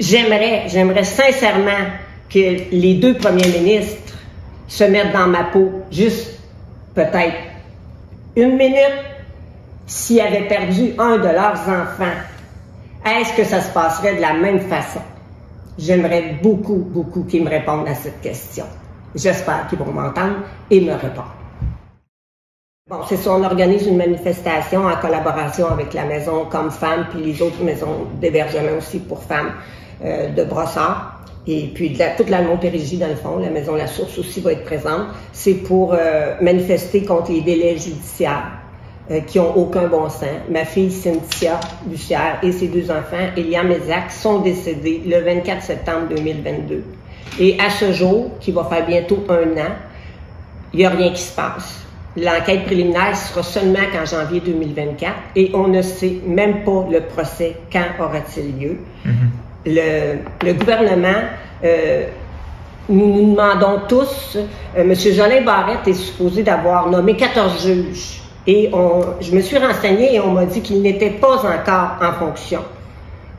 J'aimerais sincèrement que les deux premiers ministres se mettent dans ma peau, juste peut-être une minute, s'ils avaient perdu un de leurs enfants. Est-ce que ça se passerait de la même façon? J'aimerais beaucoup, beaucoup qu'ils me répondent à cette question. J'espère qu'ils vont m'entendre et me répondre. Bon, c'est ça, on organise une manifestation en collaboration avec la Maison Comme Femmes puis les autres maisons d'hébergement aussi pour femmes de Brossard. Et puis toute la Montérégie, dans le fond, la Maison La Source aussi va être présente. C'est pour manifester contre les délais judiciaires qui n'ont aucun bon sens. Ma fille Cynthia Bussière et ses deux enfants, Elia Mézac, sont décédés le 24 septembre 2022. Et à ce jour, qui va faire bientôt un an, il n'y a rien qui se passe. L'enquête préliminaire sera seulement qu'en janvier 2024 et on ne sait même pas le procès, quand aura-t-il lieu. Mm-hmm. Le gouvernement, nous demandons tous, M. Jolin-Barrette est supposé d'avoir nommé 14 juges et je me suis renseignée et on m'a dit qu'il n'était pas encore en fonction.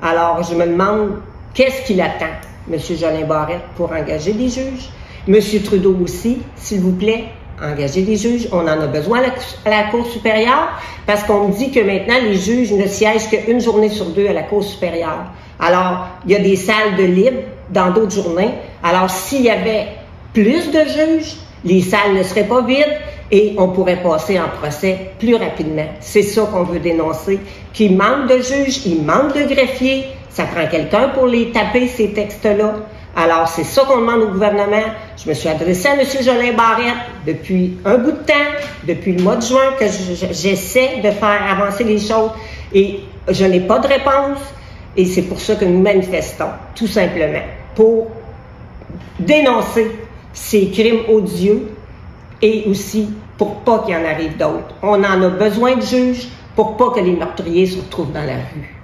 Alors je me demande qu'est-ce qu'il attend, M. Jolin-Barrette, pour engager des juges. M. Trudeau aussi, s'il vous plaît. Engager des juges, on en a besoin à la Cour supérieure parce qu'on me dit que maintenant les juges ne siègent qu'une journée sur deux à la Cour supérieure. Alors, il y a des salles de libre dans d'autres journées. Alors, s'il y avait plus de juges, les salles ne seraient pas vides et on pourrait passer en procès plus rapidement. C'est ça qu'on veut dénoncer, qu'il manque de juges, il manque de greffiers. Ça prend quelqu'un pour les taper, ces textes-là. Alors, c'est ça qu'on demande au gouvernement. Je me suis adressée à M. Jolin-Barrette depuis un bout de temps, depuis le mois de juin, que j'essaie de faire avancer les choses. Et je n'ai pas de réponse. Et c'est pour ça que nous manifestons, tout simplement, pour dénoncer ces crimes odieux et aussi pour pas qu'il y en arrive d'autres. On en a besoin de juges pour pas que les meurtriers se retrouvent dans la rue.